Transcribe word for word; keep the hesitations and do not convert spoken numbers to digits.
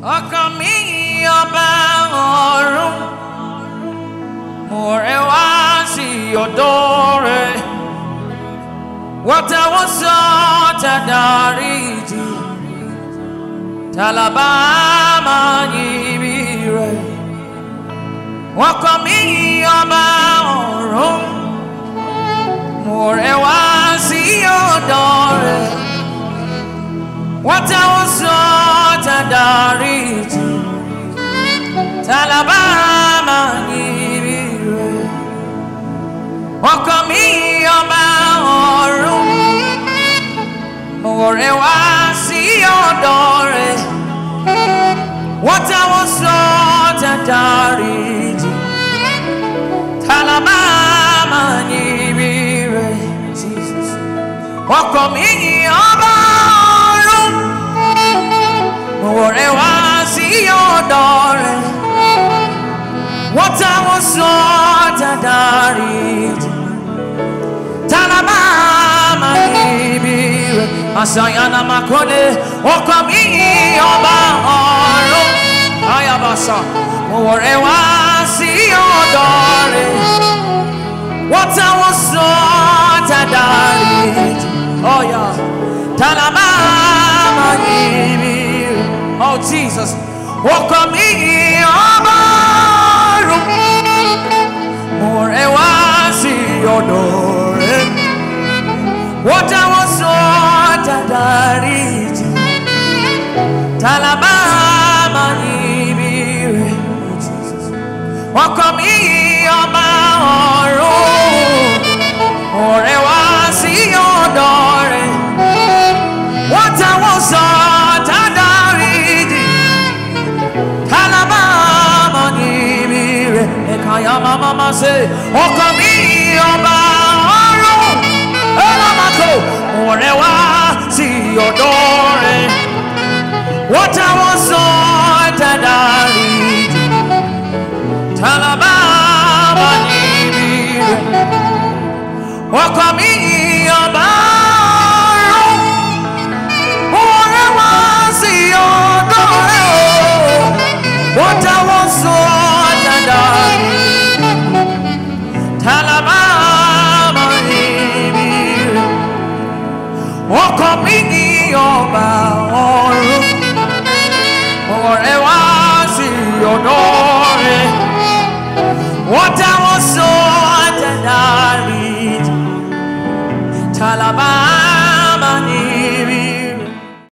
Okan mi yoba orun, more wá sí ọ̀dọ̀ rẹ̀. Wàtàwọ́sọ tàdáríjì, tàlàbà máa yìnbí rẹ̀. Okan mi yoba orun, more wá sí ọ̀dọ̀ rẹ̀. Wàtàwọ́sọ Dariji Talabama Nibiru Ọkàn mi ọba ọ̀run More wá sí ọ̀dọ̀ rẹ̀ Watawoso Dariji Talabama Nibiru Jesus Ọkàn mi ọba More wá sí ọ̀dọ̀ rẹ̀, watawoso tàdáríjì, tàlàbà máa yìnbí rẹ̀. Àṣàyànà máa kọ́lé, ọkàn mi ọba ọ̀run. Ayabasa, more wá sí ọ̀dọ̀ rẹ̀, watawoso tàdáríjì, ọ̀yà, tàlàbà máa yìnbí rẹ̀. Oh Jesus, ọkàn mi ọba ọ̀run, more wá sí ọ̀dọ̀ rẹ̀, watawoso tàdáríjì, tàlàbà máa yìnbí rẹ̀. Ọkàn mi ọba ọ̀run, more wá sí ọ̀dọ̀ rẹ̀, watawoso tàdáríjì. Yama mama say, ọkàn mi ọba ọ̀run, elamako, more wá sí ọ̀dọ̀ rẹ̀, watawoso tàdáríjì, tàlàbà máa yìnbí rẹ̀. Ọkàn mi